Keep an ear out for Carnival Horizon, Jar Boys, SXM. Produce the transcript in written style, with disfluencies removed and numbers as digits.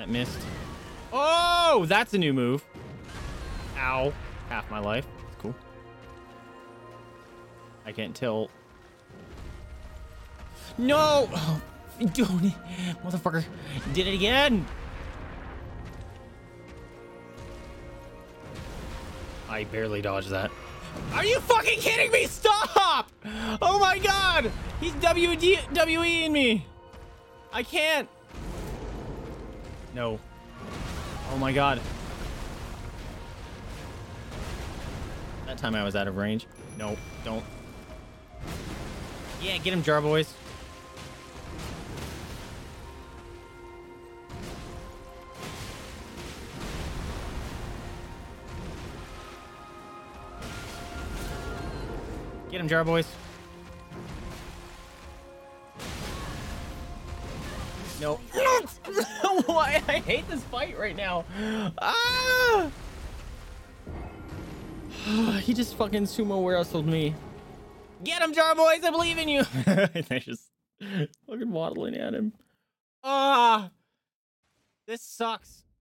That missed. Oh, that's a new move. Ow. Half my life. That's cool. I can't tell. No! Oh, don't. Motherfucker. Did it again. I barely dodged that. Are you fucking kidding me? Stop! Oh my god! He's WDWEing me. I can't. No. Oh my god. That time I was out of range. No, don't. Yeah, get him, Jar Boys. Get him, Jar Boys. No. Why? I hate this fight right now. Ah! He just fucking sumo wrestled me. Get him, Jar Boys. I believe in you. I just fucking waddling at him. Ah! This sucks.